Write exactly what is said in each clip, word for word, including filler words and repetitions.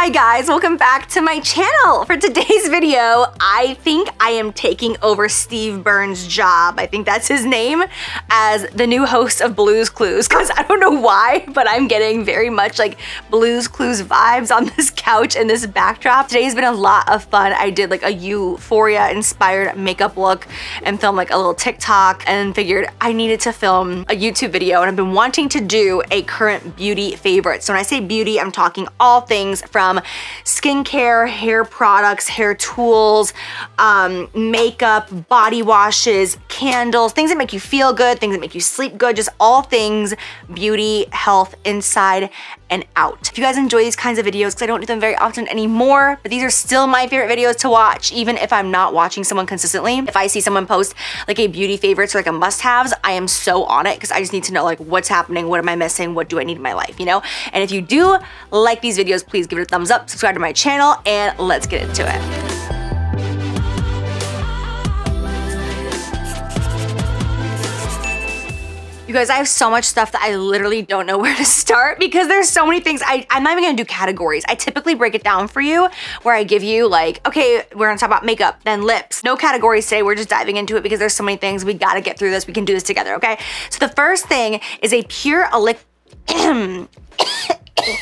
Hi guys, welcome back to my channel. For today's video, I think I am taking over Steve Burns' job. I think that's his name, as the new host of Blue's Clues, because I don't know why, but I'm getting very much like Blue's Clues vibes on this couch and this backdrop. Today's been a lot of fun. I did like a Euphoria inspired makeup look and filmed like a little TikTok, and figured I needed to film a YouTube video, and I've been wanting to do a current beauty favorite. So when I say beauty, I'm talking all things from skincare, hair products, hair tools, um, makeup, body washes, candles, things that make you feel good, things that make you sleep good, just all things beauty, health, inside and out. If you guys enjoy these kinds of videos, because I don't do them very often anymore, but these are still my favorite videos to watch, even if I'm not watching someone consistently. If I see someone post like a beauty favorites or like a must-haves, I am so on it, because I just need to know like what's happening, what am I missing, what do I need in my life, you know? And if you do like these videos, please give it a thumbs up, subscribe to my channel, and let's get into it. You guys, I have so much stuff that I literally don't know where to start, because there's so many things. I, I'm not even gonna do categories. I typically break it down for you where I give you like, okay, we're gonna talk about makeup, then lips. No categories today, we're just diving into it because there's so many things. We gotta get through this, we can do this together, okay? So the first thing is a pure elixir.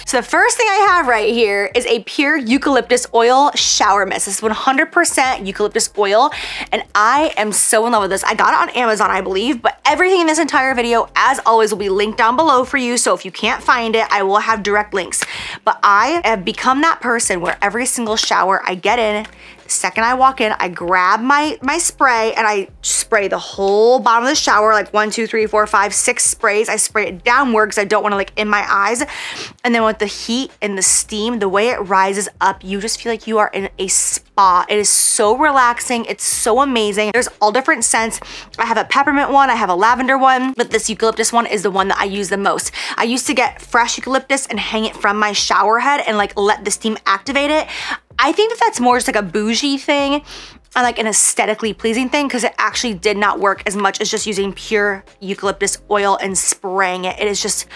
So the first thing I have right here is a Pure Eucalyptus Oil Shower Mist. This is one hundred percent eucalyptus oil, and I am so in love with this. I got it on Amazon, I believe, but everything in this entire video, as always, will be linked down below for you, so if you can't find it, I will have direct links. But I have become that person where every single shower I get in, the second I walk in, I grab my, my spray and I spray the whole bottom of the shower, like one, two, three, four, five, six sprays. I spray it downward because I don't want to like in my eyes. And then with the heat and the steam, the way it rises up, you just feel like you are in a spa. It is so relaxing. It's so amazing. There's all different scents. I have a peppermint one, I have a lavender one, but this eucalyptus one is the one that I use the most. I used to get fresh eucalyptus and hang it from my shower head and like let the steam activate it. I think that that's more just like a bougie thing and like an aesthetically pleasing thing, because it actually did not work as much as just using pure eucalyptus oil and spraying it. It is just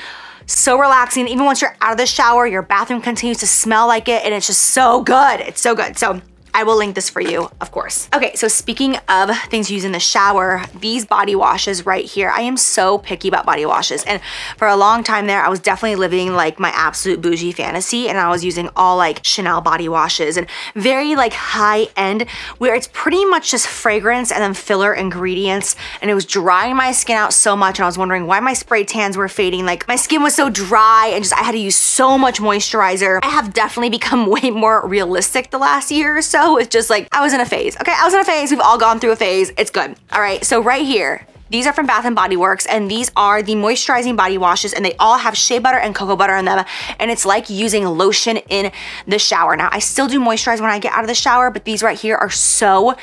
so relaxing. Even once you're out of the shower, your bathroom continues to smell like it, and it's just so good. It's so good. So I will link this for you, of course. Okay, so speaking of things you use in the shower, these body washes right here. I am so picky about body washes, and for a long time there, I was definitely living like my absolute bougie fantasy, and I was using all like Chanel body washes and very like high end, where it's pretty much just fragrance and then filler ingredients, and it was drying my skin out so much, and I was wondering why my spray tans were fading. Like my skin was so dry, and just I had to use so much moisturizer. I have definitely become way more realistic the last year or so. It's just like, I was in a phase, okay? I was in a phase, we've all gone through a phase, it's good. All right, so right here, these are from Bath and Body Works, and these are the moisturizing body washes, and they all have shea butter and cocoa butter in them, and it's like using lotion in the shower. Now, I still do moisturize when I get out of the shower, but these right here are so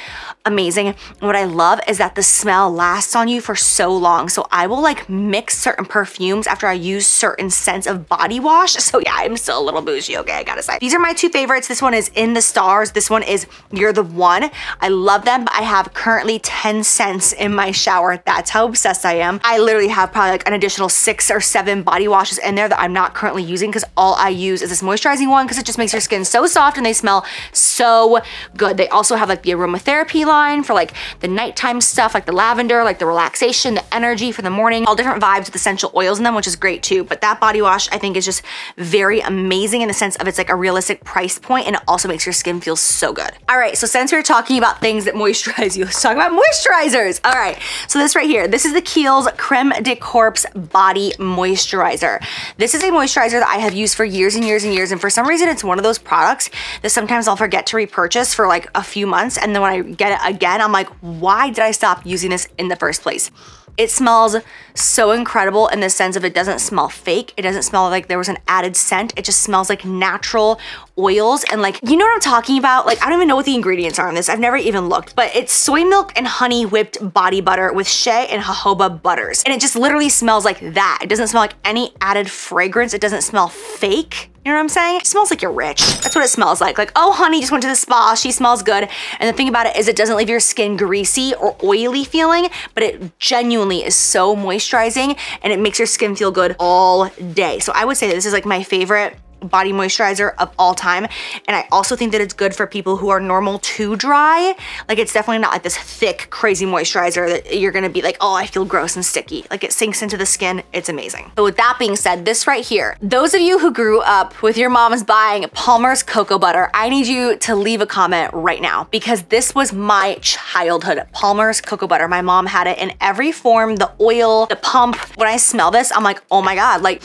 amazing. And what I love is that the smell lasts on you for so long. So I will like mix certain perfumes after I use certain scents of body wash. So yeah, I'm still a little bougie, okay, I gotta say. These are my two favorites. This one is In the Stars. This one is You're the One. I love them, but I have currently ten scents in my shower. That That's how obsessed I am. I literally have probably like an additional six or seven body washes in there that I'm not currently using, because all I use is this moisturizing one, because it just makes your skin so soft and they smell so good. They also have like the aromatherapy line for like the nighttime stuff, like the lavender, like the relaxation, the energy for the morning, all different vibes with essential oils in them, which is great too. But that body wash I think is just very amazing in the sense of it's like a realistic price point, and it also makes your skin feel so good. All right, so since we we're talking about things that moisturize you, let's talk about moisturizers. All right, so this right here. This is the Kiehl's Creme de Corps Body Moisturizer. This is a moisturizer that I have used for years and years and years, and for some reason it's one of those products that sometimes I'll forget to repurchase for like a few months, and then when I get it again, I'm like, why did I stop using this in the first place? It smells so incredible in the sense of it doesn't smell fake. It doesn't smell like there was an added scent. It just smells like natural oils, and like, you know what I'm talking about? Like, I don't even know what the ingredients are on this. I've never even looked, but it's soy milk and honey whipped body butter with shea and jojoba butters. And it just literally smells like that. It doesn't smell like any added fragrance. It doesn't smell fake. You know what I'm saying? It smells like you're rich. That's what it smells like. Like, oh, honey just went to the spa. She smells good. And the thing about it is it doesn't leave your skin greasy or oily feeling, but it genuinely is so moisturizing, and it makes your skin feel good all day. So I would say that this is like my favorite body moisturizer of all time. And I also think that it's good for people who are normal to dry. Like, it's definitely not like this thick, crazy moisturizer that you're gonna be like, oh, I feel gross and sticky. Like, it sinks into the skin, it's amazing. But with that being said, this right here, those of you who grew up with your moms buying Palmer's Cocoa Butter, I need you to leave a comment right now, because this was my childhood, Palmer's Cocoa Butter. My mom had it in every form, the oil, the pump. When I smell this, I'm like, oh my God, like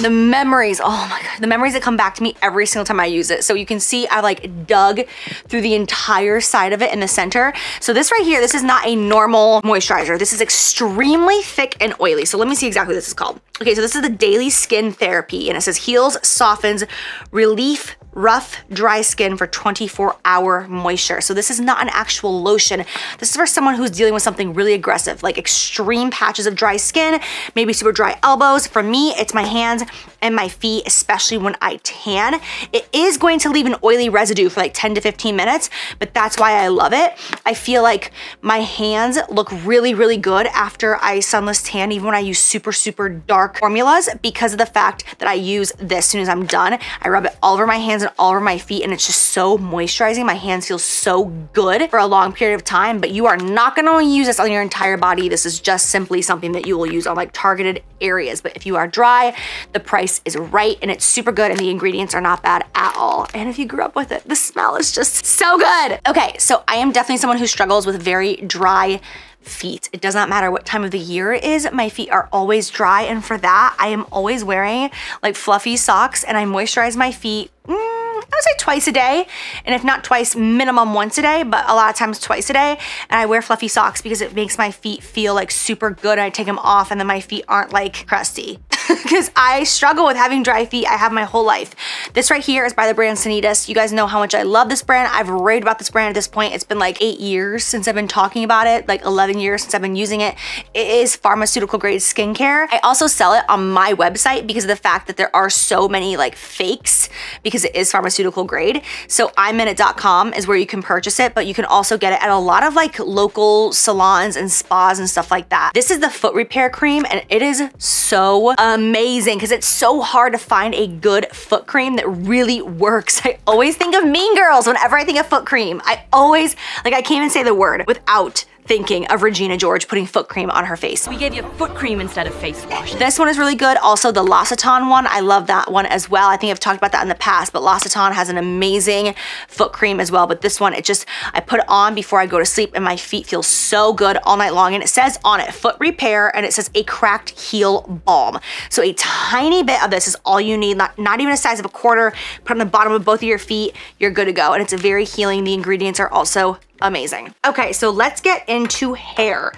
the memories, oh my God, the memories that come back to me every single time I use it. So you can see I like dug through the entire side of it in the center. So this right here, this is not a normal moisturizer. This is extremely thick and oily. So let me see exactly what this is called. Okay, so this is the Daily Skin Therapy, and it says heals, softens, relief, rough, dry skin for twenty-four hour moisture. So this is not an actual lotion. This is for someone who's dealing with something really aggressive, like extreme patches of dry skin, maybe super dry elbows. For me, it's my hands and my feet, especially when I tan. It is going to leave an oily residue for like ten to fifteen minutes, but that's why I love it. I feel like my hands look really, really good after I sunless tan, even when I use super, super dark formulas, because of the fact that I use this. As soon as I'm done, I rub it all over my hands and all over my feet, and it's just so moisturizing. My hands feel so good for a long period of time, but you are not gonna use this on your entire body. This is just simply something that you will use on like targeted areas. But if you are dry, the price is right, and it's super good, and the ingredients are not bad at all. And if you grew up with it, the smell is just so good. Okay, so I am definitely someone who struggles with very dry feet. It does not matter what time of the year it is, my feet are always dry, and for that, I am always wearing like fluffy socks, and I moisturize my feet, mm, I would say twice a day, and if not twice, minimum once a day, but a lot of times twice a day. And I wear fluffy socks because it makes my feet feel like super good. I take them off and then my feet aren't like crusty. Because I struggle with having dry feet. I have my whole life. This right here is by the brand Sanitas. You guys know how much I love this brand. I've raved about this brand at this point. It's been like eight years since I've been talking about it, like eleven years since I've been using it. It is pharmaceutical grade skincare. I also sell it on my website because of the fact that there are so many like fakes, because it is pharmaceutical grade. So i minute dot com is where you can purchase it, but you can also get it at a lot of like local salons and spas and stuff like that. This is the foot repair cream, and it is so um, amazing, because it's so hard to find a good foot cream that really works. I always think of Mean Girls whenever I think of foot cream. I always, like, I can't even say the word without thinking of Regina George putting foot cream on her face. We gave you foot cream instead of face wash. This one is really good. Also the L'Occitane one, I love that one as well. I think I've talked about that in the past, but L'Occitane has an amazing foot cream as well. But this one, it just, I put it on before I go to sleep and my feet feel so good all night long. And it says on it, foot repair, and it says a cracked heel balm. So a tiny bit of this is all you need, not, not even a size of a quarter, put on the bottom of both of your feet, you're good to go. And it's a very healing, the ingredients are also amazing. Okay, so let's get into hair.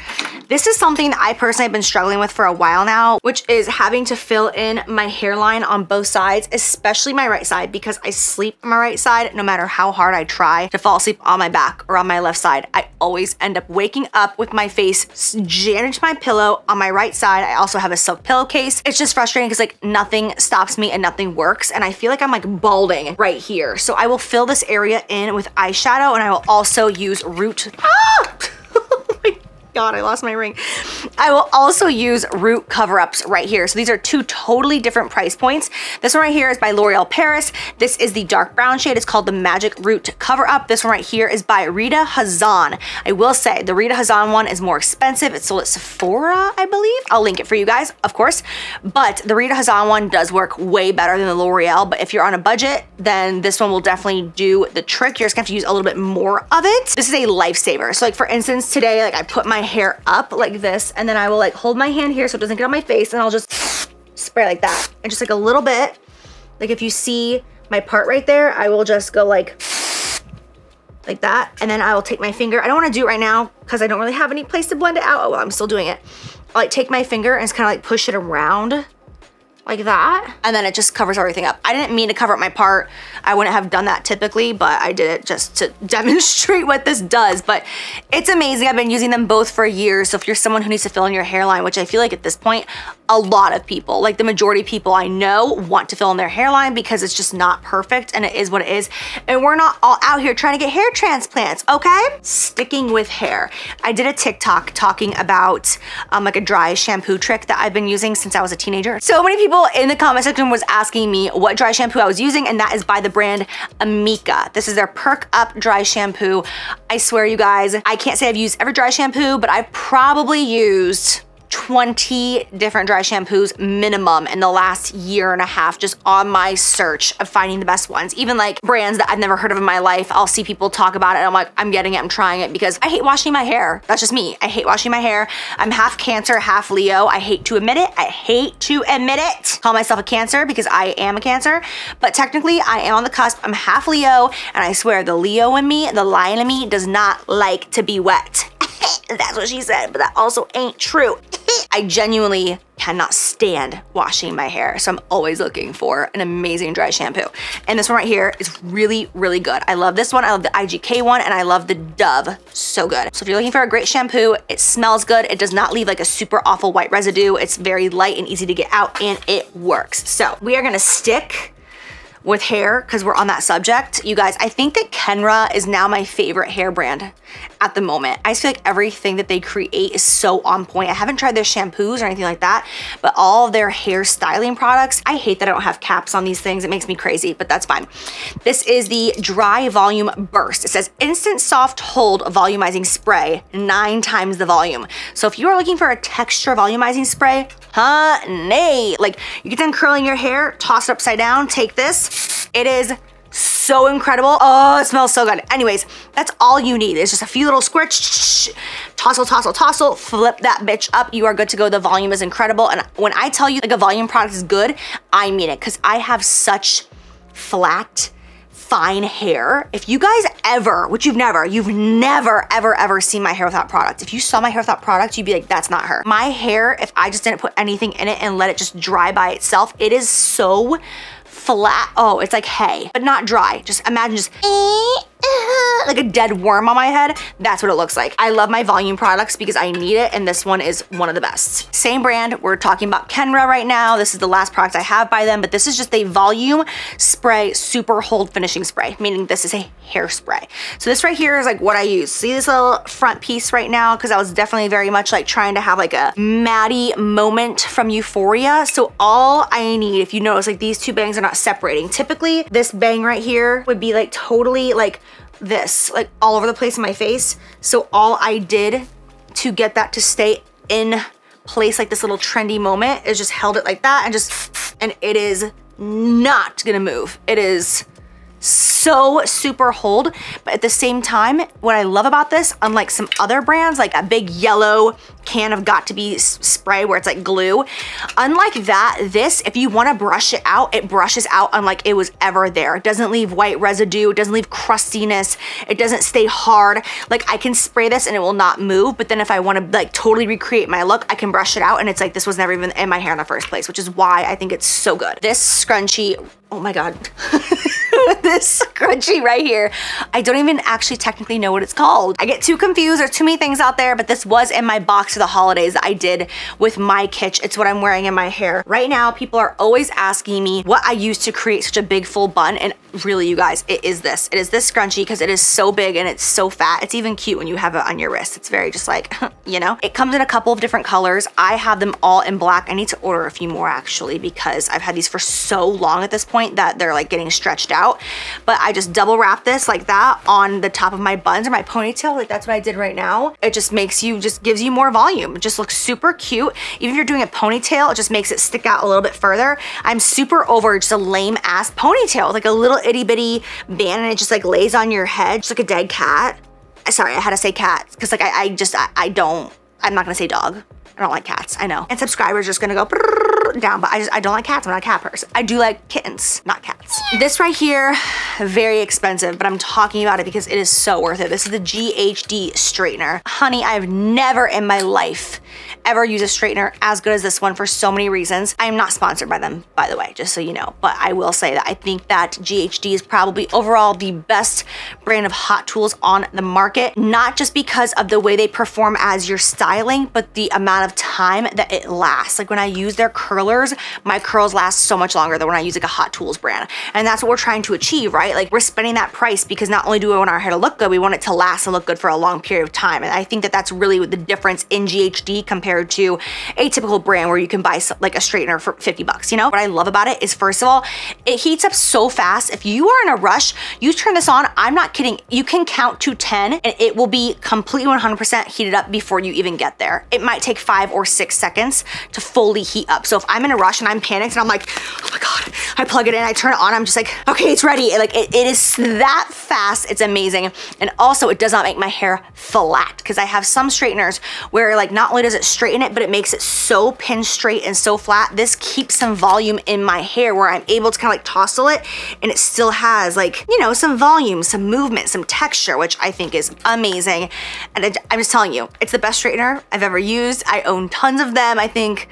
This is something that I personally have been struggling with for a while now, which is having to fill in my hairline on both sides, especially my right side, because I sleep on my right side. No matter how hard I try to fall asleep on my back or on my left side, I always end up waking up with my face jammed to my pillow on my right side. I also have a silk pillowcase. It's just frustrating because like nothing stops me and nothing works, and I feel like I'm like balding right here. So I will fill this area in with eyeshadow, and I will also use Use root. Ah! Oh my God, I lost my ring. I will also use root cover-ups right here. So these are two totally different price points. This one right here is by L'Oreal Paris. This is the dark brown shade. It's called the Magic Root Cover-Up. This one right here is by Rita Hazan. I will say the Rita Hazan one is more expensive. It's sold at Sephora, I believe. I'll link it for you guys, of course. But the Rita Hazan one does work way better than the L'Oreal. But if you're on a budget, then this one will definitely do the trick. You're just gonna have to use a little bit more of it. This is a lifesaver. So like for instance, today, like I put my hair up like this, and then I will like hold my hand here so it doesn't get on my face, and I'll just spray like that, and just like a little bit, like if you see my part right there, I will just go like like that, and then I will take my finger. I don't want to do it right now because I don't really have any place to blend it out. Oh well, I'm still doing it. I'll like take my finger and just kind of like push it around like that, and then it just covers everything up. I didn't mean to cover up my part. I wouldn't have done that typically, but I did it just to demonstrate what this does. But it's amazing. I've been using them both for years. So if you're someone who needs to fill in your hairline, which I feel like at this point, a lot of people, like the majority of people I know, want to fill in their hairline because it's just not perfect, and it is what it is. And we're not all out here trying to get hair transplants, okay? Sticking with hair. I did a TikTok talking about um, like a dry shampoo trick that I've been using since I was a teenager. So many people people in the comment section was asking me what dry shampoo I was using, and that is by the brand Amika. This is their Perk Up Dry Shampoo. I swear you guys, I can't say I've used every dry shampoo, but I've probably used twenty different dry shampoos minimum in the last year and a half, just on my search of finding the best ones. Even like brands that I've never heard of in my life, I'll see people talk about it and I'm like, I'm getting it, I'm trying it, because I hate washing my hair. That's just me. I hate washing my hair. I'm half Cancer, half Leo. I hate to admit it. I hate to admit it. Call myself a Cancer because I am a Cancer, but technically I am on the cusp. I'm half Leo, and I swear the Leo in me, the lion in me, does not like to be wet. That's what she said, but that also ain't true. I genuinely cannot stand washing my hair, so I'm always looking for an amazing dry shampoo. And this one right here is really, really good. I love this one. I love the I G K one, and I love the Dove. So good. So if you're looking for a great shampoo, it smells good. It does not leave like a super awful white residue. It's very light and easy to get out, and it works. So we are gonna stick with hair because we're on that subject. You guys, I think that Kenra is now my favorite hair brand at the moment. I just feel like everything that they create is so on point. I haven't tried their shampoos or anything like that, but all of their hair styling products, I hate that I don't have caps on these things. It makes me crazy, but that's fine. This is the Dry Volume Burst. It says Instant Soft Hold Volumizing Spray, nine times the volume. So if you are looking for a texture volumizing spray, honey, like you get done curling your hair, toss it upside down, take this. It is so incredible. Oh, it smells so good. Anyways, that's all you need. It's just a few little squirts, tossle, tossle, tossle, flip that bitch up. You are good to go. The volume is incredible. And when I tell you like a volume product is good, I mean it, because I have such flat, fine hair. If you guys ever, which you've never, you've never, ever, ever seen my hair without product. If you saw my hair without product, you'd be like, that's not her. My hair, if I just didn't put anything in it and let it just dry by itself, it is so flat. Oh, it's like hay, but not dry. Just imagine just like a dead worm on my head. That's what it looks like. I love my volume products because I need it, and this one is one of the best. Same brand, we're talking about Kenra right now. This is the last product I have by them, but this is just a volume spray, super hold finishing spray, meaning this is a hairspray. So this right here is like what I use. See this little front piece right now? Because I was definitely very much like trying to have like a Maddie moment from Euphoria. So all I need, if you notice, like these two bangs are not separating. Typically, this bang right here would be like totally like this, like all over the place in my face. So all I did to get that to stay in place, like this little trendy moment, is just held it like that and just, and it is not gonna move. It is so super hold, but at the same time, what I love about this, unlike some other brands, like a big yellow can of got to be spray where it's like glue, unlike that, this, if you want to brush it out, it brushes out unlike it was ever there. It doesn't leave white residue, it doesn't leave crustiness, it doesn't stay hard. Like I can spray this and it will not move, but then if I want to like totally recreate my look, I can brush it out and it's like this was never even in my hair in the first place, which is why I think it's so good. This scrunchie, oh my god. This scrunchie right here, I don't even actually technically know what it's called. I get too confused, there's too many things out there, but this was in my box for the holidays that I did with my kitsch. It's what I'm wearing in my hair. Right now, people are always asking me what I use to create such a big full bun, and really you guys, it is this. It is this scrunchie because it is so big and it's so fat. It's even cute when you have it on your wrist. It's very just like, you know? It comes in a couple of different colors. I have them all in black. I need to order a few more actually because I've had these for so long at this point that they're like getting stretched out. But I just double wrap this like that on the top of my buns or my ponytail. Like that's what I did right now. It just makes you, just gives you more volume. It just looks super cute. Even if you're doing a ponytail, it just makes it stick out a little bit further. I'm super over just a lame ass ponytail, like a little itty bitty band, and it just like lays on your head, just like a dead cat. Sorry, I had to say cat because like I, I just, I, I don't, I'm not gonna say dog. I don't like cats, I know. And subscribers are just gonna go down, but I just, I don't like cats, I'm not a cat person. I do like kittens, not cats. This right here, very expensive, but I'm talking about it because it is so worth it. This is the G H D straightener. Honey, I've never in my life ever used a straightener as good as this one for so many reasons. I am not sponsored by them, by the way, just so you know, but I will say that I think that G H D is probably overall the best brand of Hot Tools on the market, not just because of the way they perform as your styling, but the amount of time that it lasts. Like when I use their curl curlers, my curls last so much longer than when I use like a Hot Tools brand. And that's what we're trying to achieve, right? Like, we're spending that price because not only do we want our hair to look good, we want it to last and look good for a long period of time. And I think that that's really the difference in G H D compared to a typical brand where you can buy like a straightener for fifty bucks, you know? What I love about it is, first of all, it heats up so fast. If you are in a rush, you turn this on, I'm not kidding, you can count to ten and it will be completely one hundred percent heated up before you even get there. It might take five or six seconds to fully heat up. So if I'm in a rush and I'm panicked and I'm like, oh my God, I plug it in, I turn it on, I'm just like, okay, it's ready. Like, it, it is that fast, it's amazing. And also it does not make my hair flat, because I have some straighteners where like not only does it straighten it, but it makes it so pin straight and so flat. This keeps some volume in my hair where I'm able to kind of like tousle it and it still has like, you know, some volume, some movement, some texture, which I think is amazing. And I, I'm just telling you, it's the best straightener I've ever used. I own tons of them. I think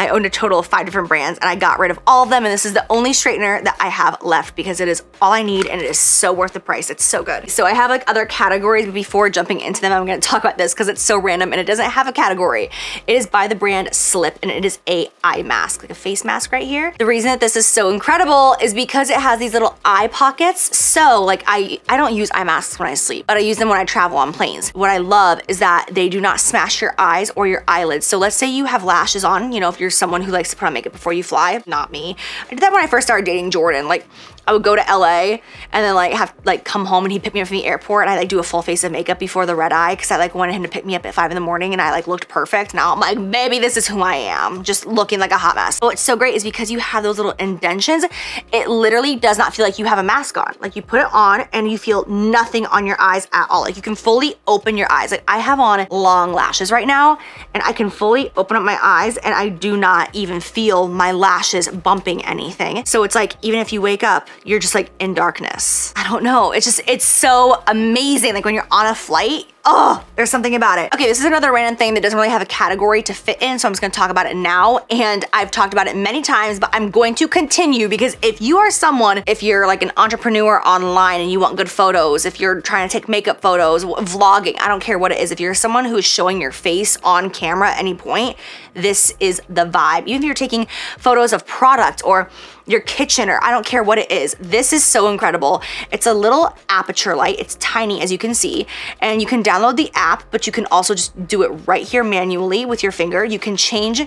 I owned a total of five different brands and I got rid of all of them, and this is the only straightener that I have left because it is all I need and it is so worth the price. It's so good. So I have like other categories, but before jumping into them, I'm gonna talk about this because it's so random and it doesn't have a category. It is by the brand Slip and it is a eye mask, like a face mask right here. The reason that this is so incredible is because it has these little eye pockets. So like I, I don't use eye masks when I sleep, but I use them when I travel on planes. What I love is that they do not smash your eyes or your eyelids. So let's say you have lashes on, you know, if you're someone who likes to put on makeup before you fly. Not me. I did that when I first started dating Jordan. Like, I would go to L A and then like have like come home and he'd pick me up from the airport and I like do a full face of makeup before the red eye because I like wanted him to pick me up at five in the morning and I like looked perfect. Now I'm like, maybe this is who I am, just looking like a hot mess. But what's so great is because you have those little indentions, it literally does not feel like you have a mask on. Like, you put it on and you feel nothing on your eyes at all. Like, you can fully open your eyes. Like, I have on long lashes right now and I can fully open up my eyes and I do not even feel my lashes bumping anything. So it's like, even if you wake up, you're just like in darkness. I don't know. It's just, it's so amazing. Like when you're on a flight, oh, there's something about it. Okay, this is another random thing that doesn't really have a category to fit in, so I'm just gonna talk about it now. And I've talked about it many times, but I'm going to continue because if you are someone, if you're like an entrepreneur online and you want good photos, if you're trying to take makeup photos, vlogging, I don't care what it is, if you're someone who is showing your face on camera at any point, this is the vibe. Even if you're taking photos of product or your kitchen or I don't care what it is, this is so incredible. It's a little aperture light, it's tiny as you can see, and you can download Download the app, but you can also just do it right here manually with your finger. You can change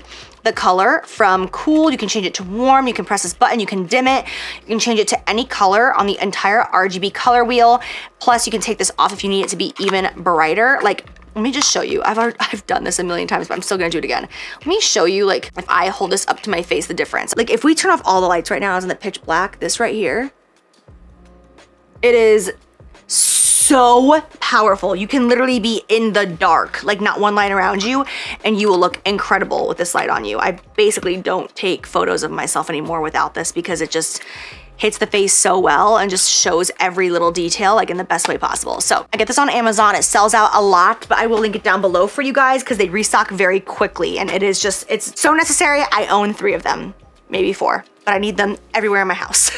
the color from cool, you can change it to warm, you can press this button, you can dim it, you can change it to any color on the entire R G B color wheel. Plus you can take this off if you need it to be even brighter. Like, let me just show you. I've already, I've done this a million times, but I'm still gonna do it again. Let me show you, like, if I hold this up to my face, the difference. Like, if we turn off all the lights right now, it's in the pitch black, this right here, it is so So powerful. You can literally be in the dark, like not one light around you, and you will look incredible with this light on you. I basically don't take photos of myself anymore without this because it just hits the face so well and just shows every little detail like in the best way possible. So I get this on Amazon, it sells out a lot, but I will link it down below for you guys because they restock very quickly and it is just, it's so necessary. I own three of them, maybe four, but I need them everywhere in my house.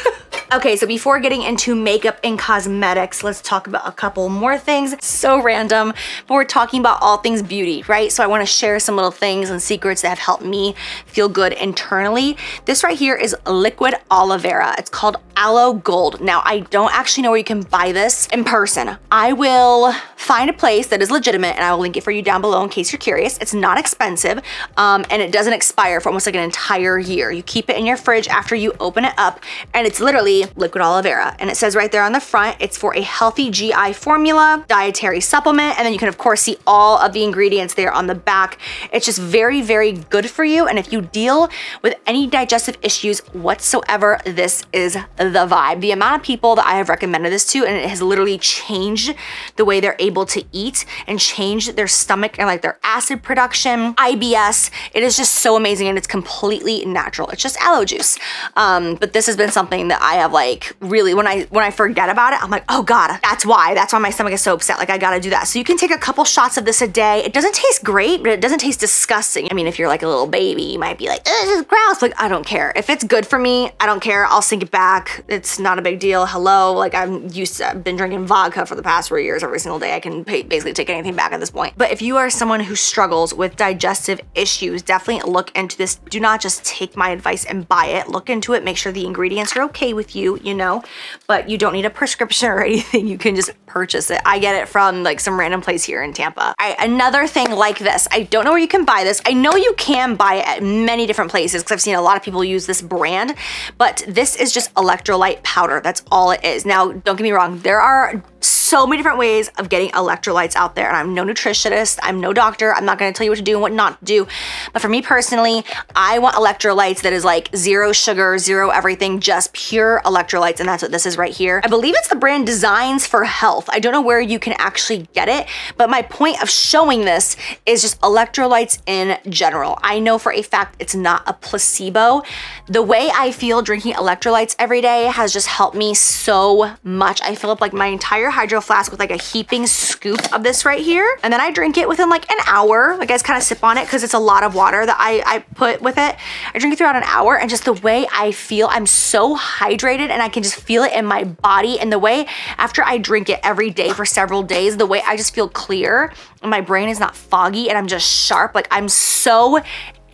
Okay, so before getting into makeup and cosmetics, let's talk about a couple more things. So random, but we're talking about all things beauty, right? So I wanna share some little things and secrets that have helped me feel good internally. This right here is liquid aloe vera. It's called Aloe Gold. Now, I don't actually know where you can buy this in person. I will find a place that is legitimate and I will link it for you down below in case you're curious. It's not expensive um, and it doesn't expire for almost like an entire year. You keep it in your fridge after you open it up and it's literally liquid aloe vera, and it says right there on the front it's for a healthy G I formula, dietary supplement, and then you can of course see all of the ingredients there on the back. It's just very, very good for you, and if you deal with any digestive issues whatsoever, this is the vibe. The amount of people that I have recommended this to, and it has literally changed the way they're able to eat and changed their stomach and like their acid production, I B S. It is just so amazing, and it's completely natural. It's just aloe juice, um, but this has been something that I have like really, when I when I forget about it, I'm like, oh God, that's why. That's why my stomach is so upset. Like I gotta do that. So you can take a couple shots of this a day. It doesn't taste great, but it doesn't taste disgusting. I mean, if you're like a little baby, you might be like, this is gross. Like, I don't care. If it's good for me, I don't care. I'll sink it back. It's not a big deal. Hello. Like I'm used to, I've been drinking vodka for the past three years every single day. I can pay, basically take anything back at this point. But if you are someone who struggles with digestive issues, definitely look into this. Do not just take my advice and buy it. Look into it. Make sure the ingredients are okay with you, you know, but you don't need a prescription or anything. You can just purchase it. I get it from like some random place here in Tampa. All right, another thing like this. I don't know where you can buy this. I know you can buy it at many different places because I've seen a lot of people use this brand, but this is just electrolyte powder. That's all it is. Now, don't get me wrong. There are so many different ways of getting electrolytes out there, and I'm no nutritionist, I'm no doctor, I'm not gonna tell you what to do and what not to do, but for me personally, I want electrolytes that is like zero sugar, zero everything, just pure electrolytes, and that's what this is right here. I believe it's the brand Designs for Health. I don't know where you can actually get it, but my point of showing this is just electrolytes in general. I know for a fact it's not a placebo. The way I feel drinking electrolytes every day has just helped me so much. I fill up like my entire hydro flask with like a heaping scoop of this right here, and then I drink it within like an hour. Like I just kind of sip on it because it's a lot of water that I, I put with it. I drink it throughout an hour, and just the way I feel, I'm so hydrated and I can just feel it in my body, and the way after I drink it every day for several days, the way I just feel clear and my brain is not foggy and I'm just sharp. Like I'm so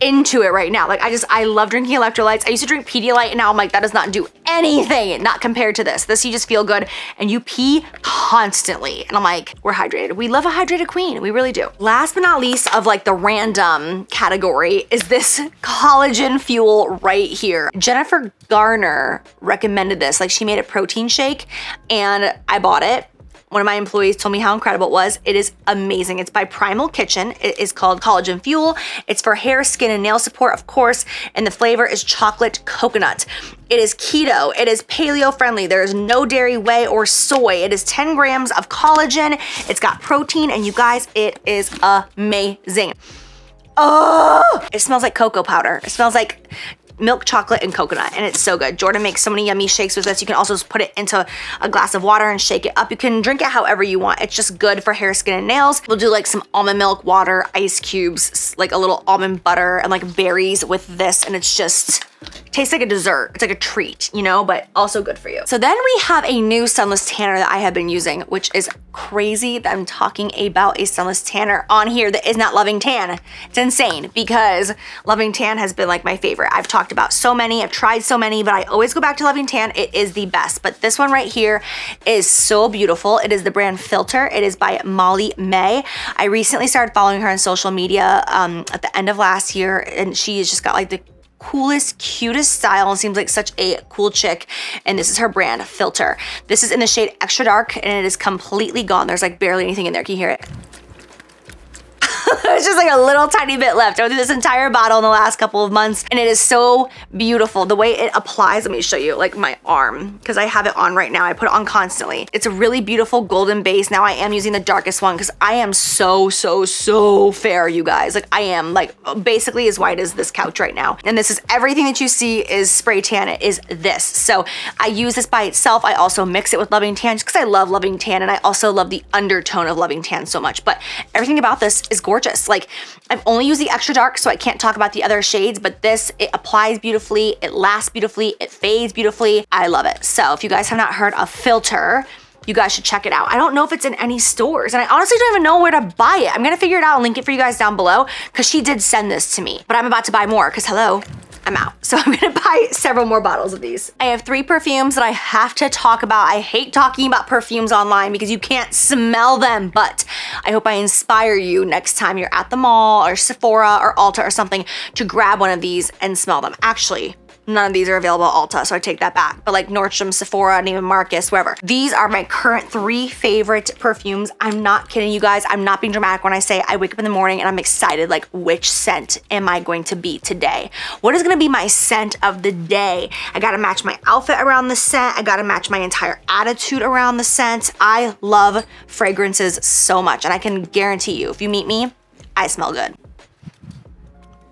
into it right now. Like I just, I love drinking electrolytes. I used to drink Pedialyte and now I'm like, that does not do anything, not compared to this. This, you just feel good and you pee constantly. And I'm like, we're hydrated. We love a hydrated queen. We really do. Last but not least of like the random category is this Collagen Fuel right here. Jennifer Garner recommended this. Like she made a protein shake and I bought it. One of my employees told me how incredible it was. It is amazing. It's by Primal Kitchen. It is called Collagen Fuel. It's for hair, skin, and nail support, of course, and the flavor is chocolate coconut. It is keto. It is paleo-friendly. There is no dairy, whey, or soy. It is ten grams of collagen. It's got protein, and you guys, it is amazing. Oh! It smells like cocoa powder. It smells like milk chocolate and coconut, and it's so good. Jordan makes so many yummy shakes with this. You can also just put it into a glass of water and shake it up. You can drink it however you want. It's just good for hair, skin, and nails. We'll do like some almond milk, water, ice cubes, like a little almond butter, and like berries with this, and it's just, it tastes like a dessert. It's like a treat, you know, but also good for you. So then we have a new sunless tanner that I have been using, which is crazy that I'm talking about a sunless tanner on here that is not Loving Tan. It's insane because Loving Tan has been like my favorite. I've talked about so many, I've tried so many, but I always go back to Loving Tan. It is the best. But this one right here is so beautiful. It is the brand Filter. It is by Molly Mae. I recently started following her on social media um, at the end of last year, and she has just got like the coolest, cutest style and seems like such a cool chick. And this is her brand, Filter. This is in the shade Extra Dark, and it is completely gone. There's like barely anything in there. Can you hear it? It's just like a little tiny bit left. I went through this entire bottle in the last couple of months, and it is so beautiful. The way it applies, let me show you like my arm, because I have it on right now. I put it on constantly. It's a really beautiful golden base. Now I am using the darkest one because I am so, so, so fair, you guys. Like I am like basically as white as this couch right now. And this is everything that you see is spray tan. It is this. So I use this by itself. I also mix it with Loving Tan just because I love Loving Tan, and I also love the undertone of Loving Tan so much. But everything about this is gorgeous. Like I've only used the Extra Dark, so I can't talk about the other shades, but this, it applies beautifully, it lasts beautifully, it fades beautifully. I love it. So if you guys have not heard of Filter, you guys should check it out. I don't know if it's in any stores, and I honestly don't even know where to buy it. I'm gonna figure it out and link it for you guys down below because she did send this to me, but I'm about to buy more because hello, I'm out. So I'm gonna buy several more bottles of these. I have three perfumes that I have to talk about. I hate talking about perfumes online because you can't smell them, but I hope I inspire you next time you're at the mall or Sephora or Ulta or something to grab one of these and smell them. Actually, none of these are available at Ulta, so I take that back. But like Nordstrom, Sephora, Neiman Marcus, wherever. These are my current three favorite perfumes. I'm not kidding you guys. I'm not being dramatic when I say I wake up in the morning and I'm excited, like which scent am I going to be today? What is gonna be my scent of the day? I gotta match my outfit around the scent. I gotta match my entire attitude around the scent. I love fragrances so much, and I can guarantee you, if you meet me, I smell good.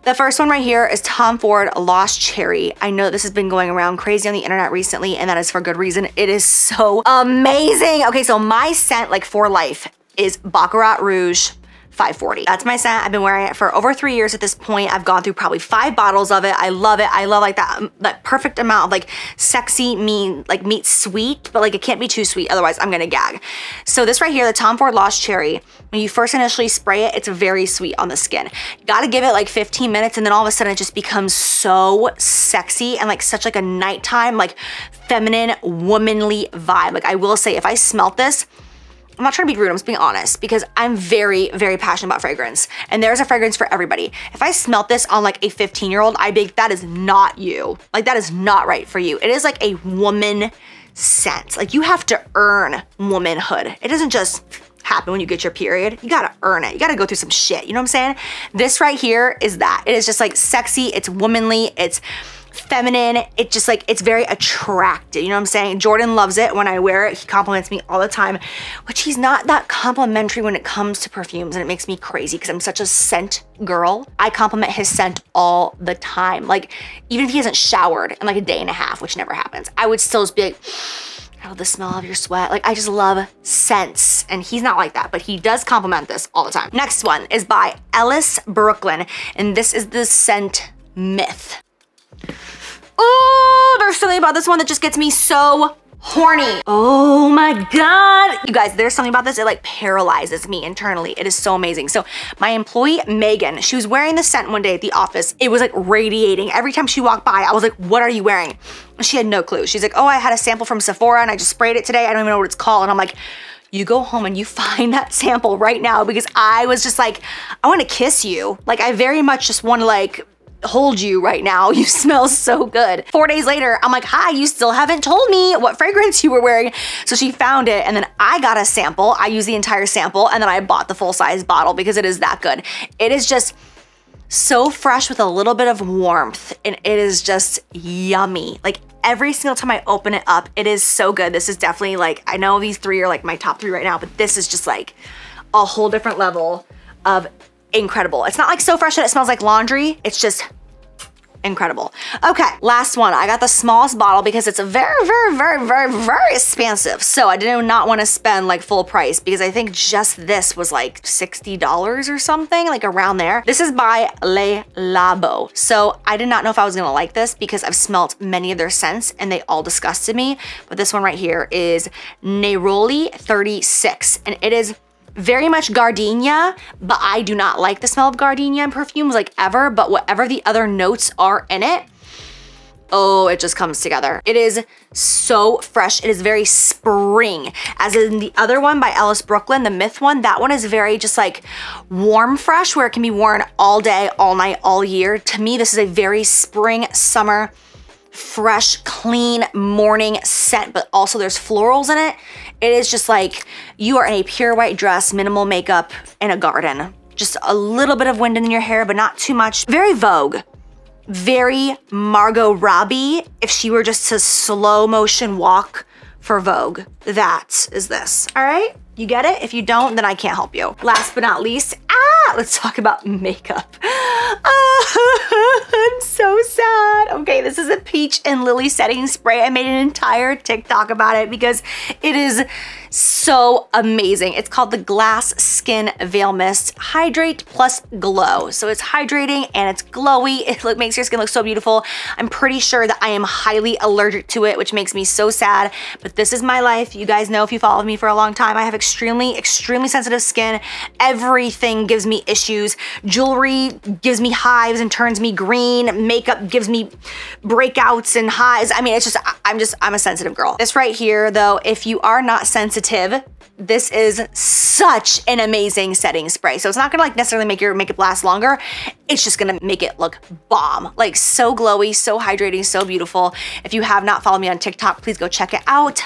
The first one right here is Tom Ford Lost Cherry. I know this has been going around crazy on the internet recently, and that is for good reason. It is so amazing. Okay, so my scent, like for life, is Baccarat Rouge five forty. That's my scent. I've been wearing it for over three years at this point. I've gone through probably five bottles of it. I love it. I love like that, that perfect amount of like sexy, mean, like meets sweet, but like it can't be too sweet. Otherwise I'm gonna gag. So this right here, the Tom Ford Lost Cherry, when you first initially spray it, it's very sweet on the skin. Gotta give it like fifteen minutes and then all of a sudden it just becomes so sexy and like such like a nighttime, like feminine, womanly vibe. Like I will say if I smelt this, I'm not trying to be rude, I'm just being honest, because I'm very, very passionate about fragrance. And there's a fragrance for everybody. If I smelt this on like a fifteen year old, I'd be like, that is not you. Like that is not right for you. It is like a woman scent. Like you have to earn womanhood. It doesn't just happen when you get your period. You gotta earn it. You gotta go through some shit. You know what I'm saying? This right here is that. It is just like sexy, it's womanly, it's feminine. It just like, it's very attractive. You know what I'm saying? Jordan loves it when I wear it. He compliments me all the time, which he's not that complimentary when it comes to perfumes. And it makes me crazy because I'm such a scent girl. I compliment his scent all the time. Like even if he hasn't showered in like a day and a half, which never happens, I would still just be like, I love the smell of your sweat. Like I just love scents. And he's not like that, but he does compliment this all the time. Next one is by Ellis Brooklyn. And this is the scent Myth. Oh, there's something about this one that just gets me so horny. Oh my God. You guys, there's something about this. It like paralyzes me internally. It is so amazing. So my employee, Megan, she was wearing the scent one day at the office. It was like radiating. Every time she walked by, I was like, what are you wearing? She had no clue. She's like, oh, I had a sample from Sephora and I just sprayed it today. I don't even know what it's called. And I'm like, you go home and you find that sample right now, because I was just like, I want to kiss you. Like I very much just want to like hold you right now. You smell so good. Four days later, I'm like, hi, you still haven't told me what fragrance you were wearing. So she found it and then I got a sample. I used the entire sample and then I bought the full size bottle because it is that good. It is just so fresh with a little bit of warmth and it is just yummy. Like every single time I open it up, it is so good. This is definitely like, I know these three are like my top three right now, but this is just like a whole different level of incredible. It's not like so fresh that it smells like laundry. It's just incredible. Okay, last one. I got the smallest bottle because it's a very, very, very, very, very expensive. So I did not want to spend like full price because I think just this was like sixty dollars or something, like around there. This is by Le Labo. So I did not know if I was going to like this because I've smelt many of their scents and they all disgusted me. But this one right here is Neroli thirty-six and it is very much gardenia, but I do not like the smell of gardenia in perfumes like ever, but whatever the other notes are in it, oh, it just comes together. It is so fresh. It is very spring, as in the other one by Ellis Brooklyn, the Myth one. That one is very just like warm fresh, where it can be worn all day, all night, all year. To me, this is a very spring, summer, fresh, clean morning scent, but also there's florals in it. It is just like you are in a pure white dress, minimal makeup, in a garden. Just a little bit of wind in your hair, but not too much. Very Vogue, very Margot Robbie. If she were just to slow motion walk for Vogue, that is this. All right, you get it? If you don't, then I can't help you. Last but not least, ah, let's talk about makeup. Oh, I'm so sad. Okay, this is a peach and lily setting spray. I made an entire TikTok about it because it is so amazing. It's called the Glass Skin Veil Mist Hydrate Plus Glow. So it's hydrating and it's glowy. It look, makes your skin look so beautiful. I'm pretty sure that I am highly allergic to it, which makes me so sad, but this is my life. You guys know if you followed me for a long time, I have extremely, extremely sensitive skin. Everything gives me issues. Jewelry gives me hives and turns me green. Makeup gives me breakouts and hives. I mean, it's just, I'm just, I'm a sensitive girl. This right here though, if you are not sensitive, this is such an amazing setting spray. So it's not gonna like necessarily make your makeup last longer. It's just gonna make it look bomb. Like so glowy, so hydrating, so beautiful. If you have not followed me on TikTok, please go check it out.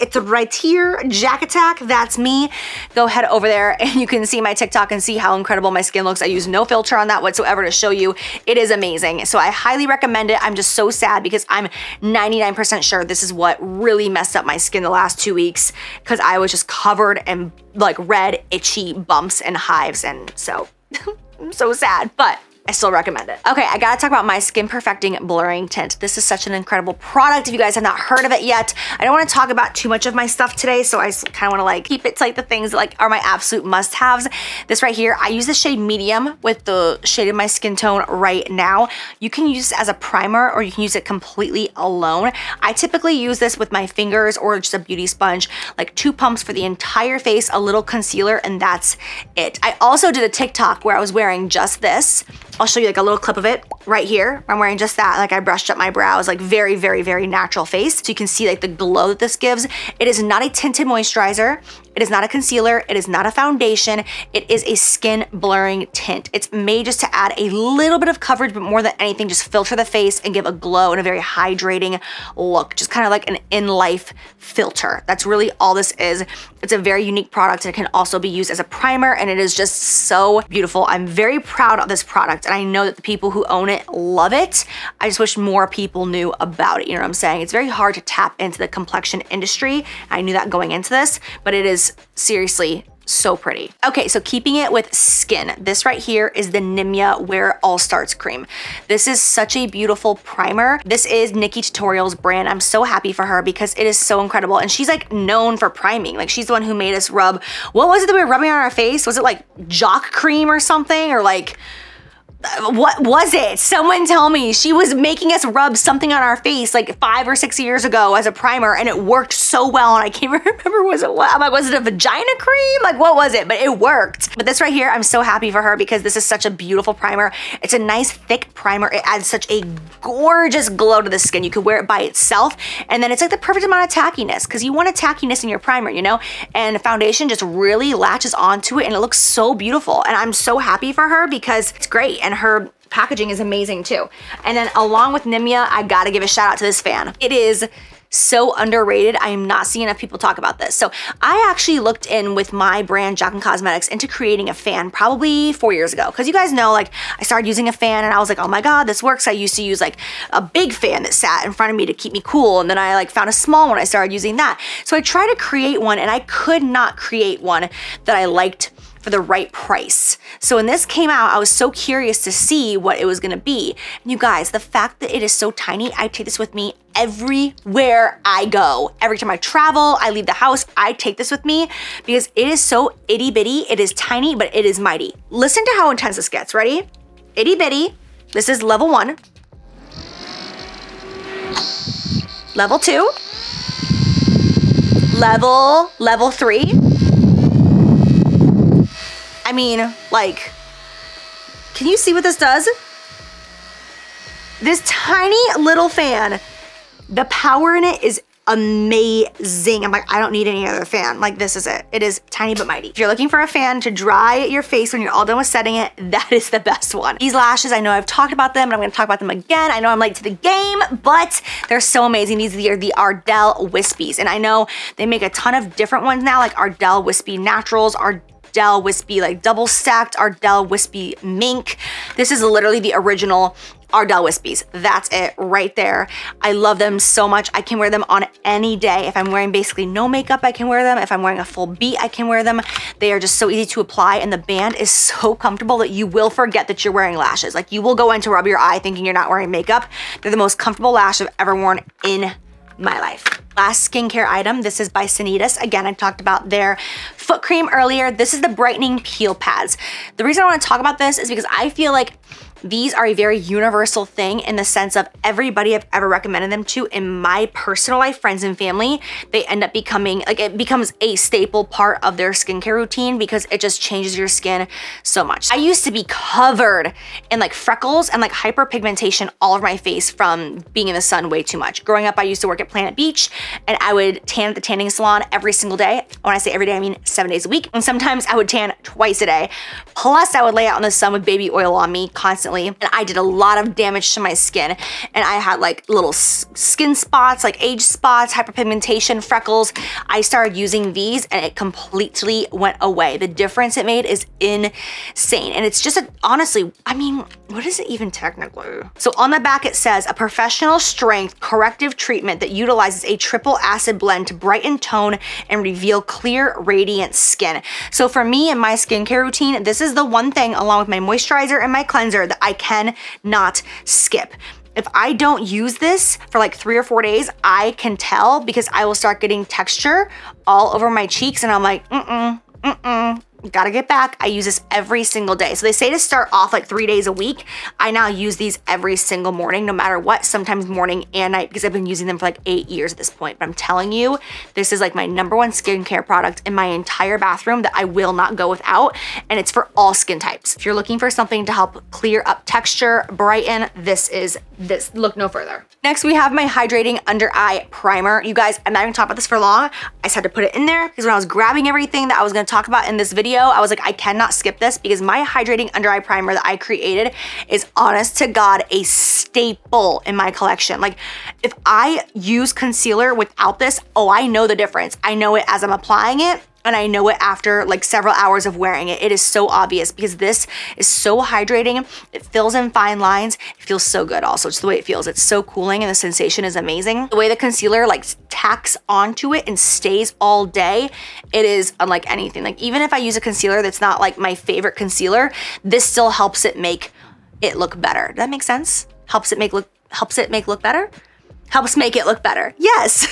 It's right here, Jack Attack, that's me. Go head over there and you can see my TikTok and see how incredible my skin looks. I use no filter on that whatsoever to show you. It is amazing. So I highly recommend it. I'm just so sad because I'm ninety-nine percent sure this is what really messed up my skin the last two weeks because I was just covered in like red, itchy bumps and hives. And so I'm so sad, but I still recommend it. Okay, I gotta talk about my Skin Perfecting Blurring Tint. This is such an incredible product. If you guys have not heard of it yet, I don't wanna talk about too much of my stuff today, so I kinda wanna like keep it to like the things that like are my absolute must-haves. This right here, I use the shade Medium with the shade of my skin tone right now. You can use this as a primer or you can use it completely alone. I typically use this with my fingers or just a beauty sponge, like two pumps for the entire face, a little concealer, and that's it. I also did a TikTok where I was wearing just this. I'll show you like a little clip of it right here. I'm wearing just that, like I brushed up my brows, like very, very, very natural face. So you can see like the glow that this gives. It is not a tinted moisturizer. It is not a concealer, it is not a foundation, it is a skin blurring tint. It's made just to add a little bit of coverage, but more than anything, just filter the face and give a glow and a very hydrating look, just kind of like an in-life filter. That's really all this is. It's a very unique product and it can also be used as a primer, and it is just so beautiful. I'm very proud of this product and I know that the people who own it love it. I just wish more people knew about it, you know what I'm saying? It's very hard to tap into the complexion industry. I knew that going into this, but it is seriously so pretty. Okay, so keeping it with skin, this right here is the Nimia Where It All Starts Cream. This is such a beautiful primer. This is Nikki Tutorial's brand. I'm so happy for her because it is so incredible. And she's like known for priming. Like she's the one who made us rub, what was it that we were rubbing on our face? Was it like jock cream or something, or like, what was it? Someone tell me. She was making us rub something on our face like five or six years ago as a primer, and it worked so well, and I can't remember, was it what? I'm like, was it a vagina cream? Like what was it? But it worked. But this right here, I'm so happy for her because this is such a beautiful primer. It's a nice thick primer. It adds such a gorgeous glow to the skin. You could wear it by itself, and then it's like the perfect amount of tackiness because you want a tackiness in your primer, you know? And foundation just really latches onto it and it looks so beautiful. And I'm so happy for her because it's great. And And her packaging is amazing too. And then along with Nimia, I gotta give a shout out to this fan. It is so underrated. I am not seeing enough people talk about this. So I actually looked in with my brand, Jaclyn Cosmetics, into creating a fan probably four years ago. Cause you guys know, like I started using a fan and I was like, oh my God, this works. I used to use like a big fan that sat in front of me to keep me cool. And then I like found a small one, I started using that. So I tried to create one and I could not create one that I liked for the right price. So when this came out, I was so curious to see what it was gonna be. And you guys, the fact that it is so tiny, I take this with me everywhere I go. Every time I travel, I leave the house, I take this with me because it is so itty bitty. It is tiny, but it is mighty. Listen to how intense this gets, ready? Itty bitty, this is level one. Level two. Level, level three. I mean, like, can you see what this does? This tiny little fan, the power in it is amazing. I'm like, I don't need any other fan. Like, this is it. It is tiny but mighty. If you're looking for a fan to dry your face when you're all done with setting it, that is the best one. These lashes, I know I've talked about them and I'm gonna talk about them again. I know I'm late to the game, but they're so amazing. These are the Ardell Wispies. And I know they make a ton of different ones now, like Ardell Wispy Naturals, Ardell Ardell Wispy like double stacked, Ardell Wispy Mink. This is literally the original Ardell Wispies. That's it right there. I love them so much. I can wear them on any day. If I'm wearing basically no makeup, I can wear them. If I'm wearing a full beat, I can wear them. They are just so easy to apply, and the band is so comfortable that you will forget that you're wearing lashes. Like you will go in to rub your eye thinking you're not wearing makeup. They're the most comfortable lash I've ever worn in my life. Last skincare item, this is by Sanitas. Again, I talked about their foot cream earlier. This is the Brightening Peel Pads. The reason I wanna talk about this is because I feel like these are a very universal thing in the sense of everybody I've ever recommended them to in my personal life, friends and family, they end up becoming, like it becomes a staple part of their skincare routine because it just changes your skin so much. I used to be covered in like freckles and like hyperpigmentation all over my face from being in the sun way too much. Growing up, I used to work at Planet Beach and I would tan at the tanning salon every single day. When I say every day, I mean seven days a week. And sometimes I would tan twice a day. Plus I would lay out in the sun with baby oil on me constantly. And I did a lot of damage to my skin, and I had like little skin spots, like age spots, hyperpigmentation, freckles. I started using these and it completely went away. The difference it made is insane. And it's just a, honestly, I mean, What is it even technically? So on the back it says, a professional strength corrective treatment that utilizes a triple acid blend to brighten, tone, and reveal clear, radiant skin. So for me and my skincare routine, this is the one thing along with my moisturizer and my cleanser that I cannot skip. If I don't use this for like three or four days, I can tell because I will start getting texture all over my cheeks and I'm like, mm-mm, mm-mm. Gotta get back. I use this every single day. So they say to start off like three days a week. I now use these every single morning, no matter what, sometimes morning and night, because I've been using them for like eight years at this point. But I'm telling you, this is like my number one skincare product in my entire bathroom that I will not go without. And it's for all skin types. If you're looking for something to help clear up texture, brighten, this is this. Look no further. Next, we have my hydrating under eye primer. You guys, I'm not even talking about this for long. I just had to put it in there because when I was grabbing everything that I was going to talk about in this video, I was like, I cannot skip this because my hydrating under eye primer that I created is, honest to God, a staple in my collection. Like, if I use concealer without this, oh, I know the difference. I know it as I'm applying it. And I know it after like several hours of wearing it. It is so obvious because this is so hydrating. It fills in fine lines. It feels so good also, just the way it feels. It's so cooling and the sensation is amazing. The way the concealer like tacks onto it and stays all day, it is unlike anything. Like even if I use a concealer that's not like my favorite concealer, this still helps it make it look better. Does that make sense? Helps it make look, helps it make look better? Helps make it look better. Yes.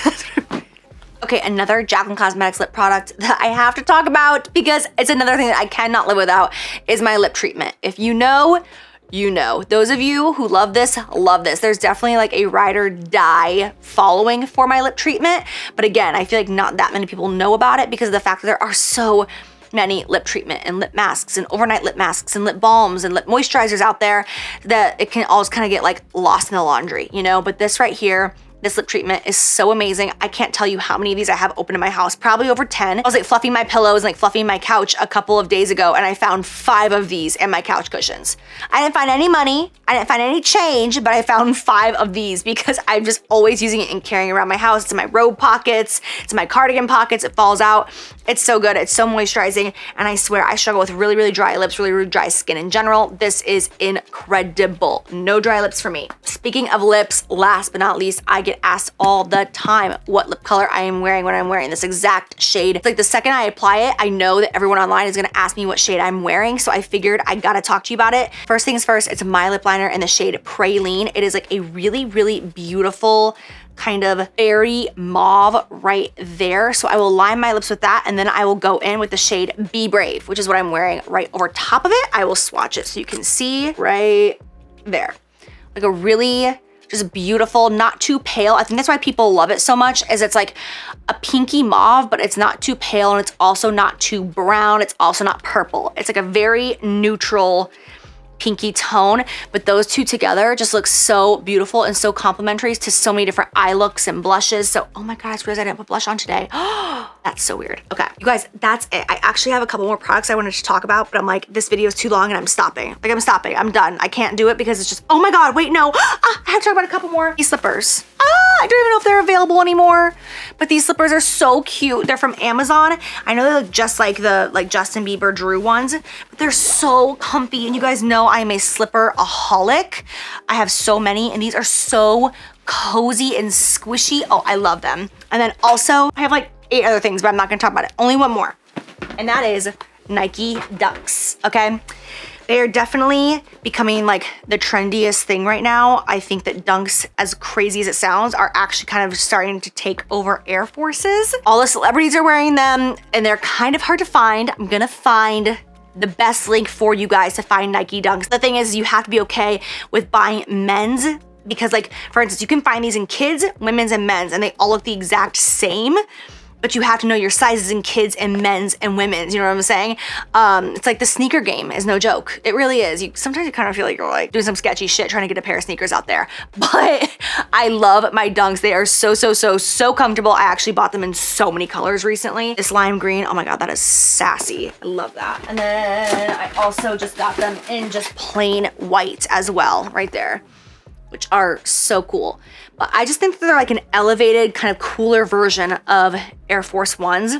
Okay, another Jaclyn Cosmetics lip product that I have to talk about because it's another thing that I cannot live without is my lip treatment. If you know, you know. Those of you who love this, love this. There's definitely like a ride or die following for my lip treatment. But again, I feel like not that many people know about it because of the fact that there are so many lip treatment and lip masks and overnight lip masks and lip balms and lip moisturizers out there that it can all just kind of get like lost in the laundry, you know? But this right here, this lip treatment is so amazing. I can't tell you how many of these I have open in my house, probably over ten. I was like fluffing my pillows and like fluffing my couch a couple of days ago and I found five of these in my couch cushions. I didn't find any money, I didn't find any change, but I found five of these because I'm just always using it and carrying it around my house. It's in my robe pockets, it's in my cardigan pockets, it falls out. It's so good, it's so moisturizing, and I swear I struggle with really, really dry lips, really, really dry skin in general. This is incredible. No dry lips for me. Speaking of lips, last but not least, I get get asked all the time what lip color I am wearing when I'm wearing this exact shade. It's like the second I apply it, I know that everyone online is gonna ask me what shade I'm wearing, so I figured I gotta talk to you about it. First things first, it's my lip liner in the shade Praline. It is like a really, really beautiful kind of berry mauve right there. So I will line my lips with that and then I will go in with the shade Be Brave, which is what I'm wearing right over top of it. I will swatch it so you can see right there. Like a really just beautiful, not too pale. I think that's why people love it so much, is it's like a pinky mauve, but it's not too pale and it's also not too brown. It's also not purple. It's like a very neutral pinky tone, but those two together just look so beautiful and so complementary to so many different eye looks and blushes. So, oh my God, I just realized I didn't put blush on today. That's so weird. Okay, you guys, that's it. I actually have a couple more products I wanted to talk about, but I'm like, this video is too long and I'm stopping. Like I'm stopping, I'm done. I can't do it because it's just, oh my God, wait, no. Ah, I have to talk about a couple more. These slippers. Ah, I don't even know if they're available anymore, but these slippers are so cute. They're from Amazon. I know they look just like the like Justin Bieber Drew ones, but they're so comfy. And you guys know I'm a slipper-aholic. I have so many and these are so cozy and squishy. Oh, I love them. And then also I have like eight other things, but I'm not gonna talk about it. Only one more, and that is Nike Dunks, okay? They are definitely becoming like the trendiest thing right now. I think that Dunks, as crazy as it sounds, are actually kind of starting to take over Air Forces. All the celebrities are wearing them and they're kind of hard to find. I'm gonna find the best link for you guys to find Nike Dunks. The thing is, you have to be okay with buying men's because, like, for instance, you can find these in kids, women's, and men's, and they all look the exact same, but you have to know your sizes in kids and men's and women's, you know what I'm saying? Um, it's like the sneaker game is no joke. It really is. You sometimes you kind of feel like you're like doing some sketchy shit trying to get a pair of sneakers out there. But I love my Dunks. They are so, so, so, so comfortable. I actually bought them in so many colors recently. This lime green, oh my God, that is sassy. I love that. And then I also just got them in just plain white as well, right there, which are so cool. But I just think that they're like an elevated, kind of cooler version of Air Force Ones.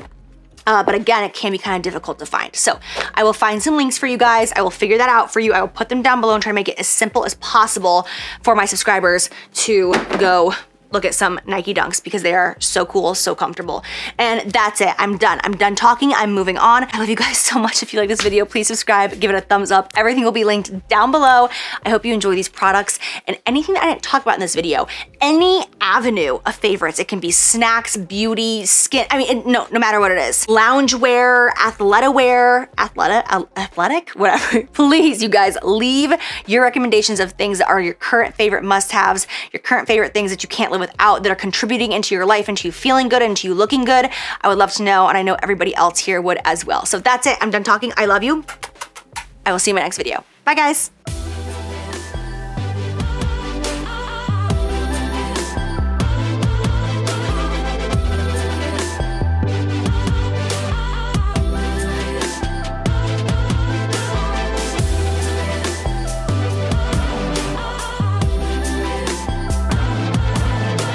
Uh, but again, it can be kind of difficult to find. So I will find some links for you guys. I will figure that out for you. I will put them down below and try to make it as simple as possible for my subscribers to go look at some Nike Dunks because they are so cool, so comfortable. And that's it, I'm done. I'm done talking, I'm moving on. I love you guys so much. If you like this video, please subscribe, give it a thumbs up. Everything will be linked down below. I hope you enjoy these products and anything that I didn't talk about in this video, any avenue of favorites. It can be snacks, beauty, skin, I mean, no, no matter what it is. Loungewear, athleta wear, athleta, athletic, whatever. Please, you guys, leave your recommendations of things that are your current favorite must-haves, your current favorite things that you can't live without, that are contributing into your life, into you feeling good, into you looking good. I would love to know, and I know everybody else here would as well. So that's it. I'm done talking. I love you. I will see you in my next video. Bye, guys.